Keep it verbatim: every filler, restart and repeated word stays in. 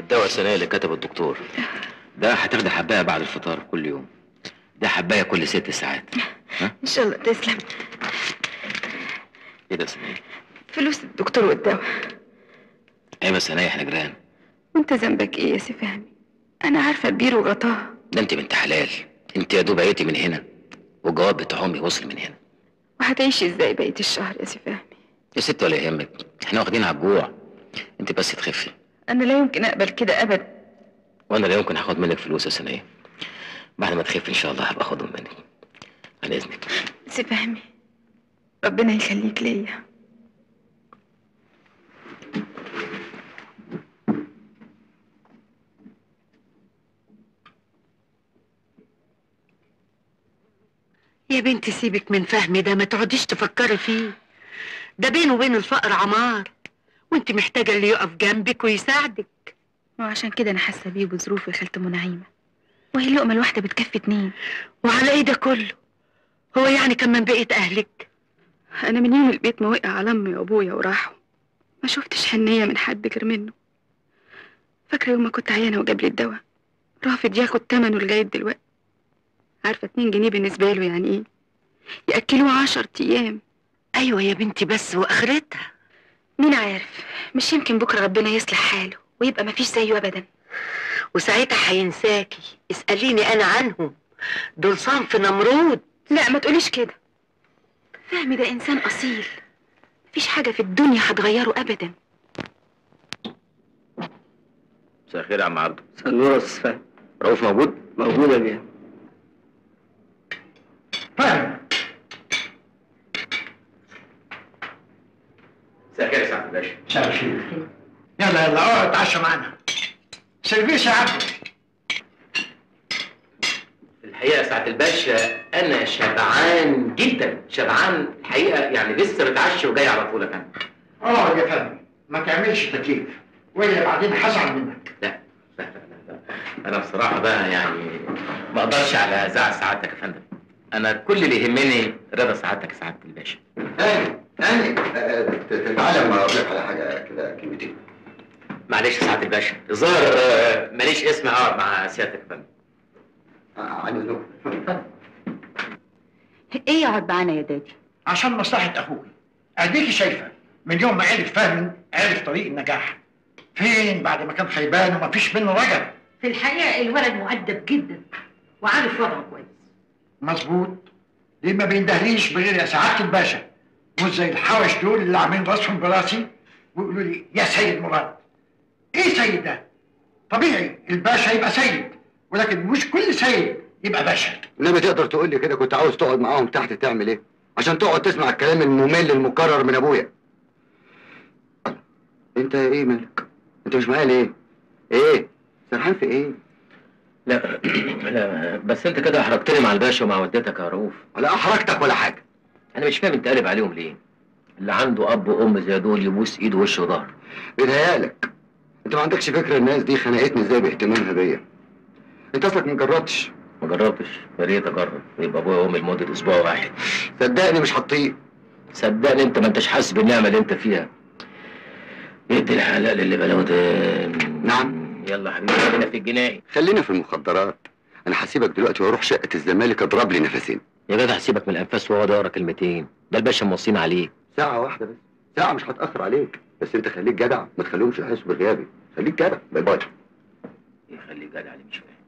الدواء السنائي اللي كتبه الدكتور ده هتاخدي حبايه بعد الفطار كل يوم، ده حبايه كل ست ساعات. ها؟ ان شاء الله تسلم. ايه ده يا سنائي؟ فلوس الدكتور والدواء. ايوه يا سنائي احنا جيران. وانت ذنبك ايه يا سي فهمي؟ انا عارفه كبير وغطاها. ده انت بنت حلال، انت يا دوب عيتي من هنا والجواب بتاع امي وصل من هنا. وهتعيشي ازاي بقيه الشهر يا سي فهمي؟ يا ست ولا يهمك، احنا واخدين على الجوع، انت بس تخفي. انا لا يمكن اقبل كده ابدا. وانا لا يمكن هاخد منك فلوس يا سنائي. بعد ما تخفي ان شاء الله هبقى اخدهم منك. على اذنك. سي فهمي ربنا يخليك ليا. يا بنتي سيبك من فهمي ده، ما تقعديش تفكري فيه، ده بينه وبين الفقر عمار، وانت محتاجه اللي يقف جنبك ويساعدك. ما عشان كده انا حاسه بيه وظروفي يا خالة ام نعيمه، وهي اللقمه الواحده بتكفي اتنين. وعلى ايه ده كله؟ هو يعني كان من بقيت اهلك؟ انا من يوم البيت ما وقع على امي وابويا وراحوا ما شفتش حنيه من حد غير منه. فاكره يوم ما كنت عيانه وجاب لي الدواء رافض ياخد ثمنه لغايه دلوقتي. عارفه اتنين جنيه بالنسبه له يعني ايه؟ ياكلوه عشر ايام. ايوه يا بنتي بس واخرتها مين عارف؟ مش يمكن بكره ربنا يصلح حاله ويبقى مفيش زيه ابدا، وساعتها هينساكي. اساليني انا عنهم، دول صنف نمرود. لا ما تقوليش كده، فهمي ده انسان اصيل، مفيش حاجه في الدنيا هتغيره ابدا. مساء الخير يا عم عبده. مساء النور يا استاذ فهمي. رؤوف موجود؟ موجود يا بيه. فهمي مساء الخير يا سعد باشا. مساء الخير. يلا يلا اقعد اتعشى معانا. سيرفيس يا عبده. الحقيقه يا سعاده الباشا انا شبعان جدا، شبعان الحقيقه، يعني لسه متعشي وجاي على طول. انا اه يا فندم ما تعملش تكليف والا بعدين هزعل منك. لا لا لا لا انا بصراحه بقى يعني ما اقدرش على ازعل سعادتك يا فندم، انا كل اللي يهمني رضا سعادتك يا سعاده الباشا. تاني تاني تعالى ما اقول لك على حاجه كده كلمتين. معلش يا سعاده الباشا، الظاهر ماليش اسم اقعد مع سيادتك يا فندم. ايه يقعد معانا يا دادي؟ عشان مصلحة اخوي. اديكي شايفة من يوم ما عرف فهمي عرف طريق النجاح. فين بعد ما كان خيبان ومفيش منه رجب. في الحقيقة الولد مؤدب جدا وعارف وضعه كويس. مظبوط. ليه ما بيندهليش بغير يا سعادة الباشا؟ مش زي الحوش دول اللي عاملين راسهم براسي ويقولوا لي يا سيد مراد. ايه سيد ده؟ طبيعي الباشا يبقى سيد، ولكن مش كل سيد يبقى باشا. لما تقدر تقول لي كده كنت عاوز تقعد معاهم تحت تعمل ايه؟ عشان تقعد تسمع الكلام الممل المكرر من ابويا. انت ايه مالك؟ انت مش معايا ليه؟ ايه؟ سرحان في ايه؟ لا لا بس انت كده احرجتني مع الباشا ومع والدتك يا رؤوف. ولا احرجتك ولا حاجه. انا مش فاهم انت قالب عليهم ليه؟ اللي عنده اب وام زي دول يبوس ايد ووش وظهر. بيتهيألك. انت ما عندكش فكره الناس دي خنقتني ازاي باهتمامها بيا. انت اصلك ما جربتش. ما جربتش؟ يا ريت اجرب، يبقى ابويا وامي لمده اسبوع واحد. صدقني مش هتطيق. صدقني انت ما انتش حاسس بالنعمه اللي انت فيها. ادي الحلال اللي بلاوي ده. نعم. يلا حبيبي خلينا في الجنائي. خلينا في المخدرات. انا هسيبك دلوقتي واروح شقه الزمالك اضرب لي نفسين. يا جدع سيبك من الانفاس وهو دايره كلمتين، ده الباشا موصين عليك. ساعه واحده بس، ساعه مش هتاخر عليك، بس انت خليك جدع، ما تخليهمش يحسوا بغيابي، خليك جدع. باي باي. يخليك جدع اللي مش فاهم.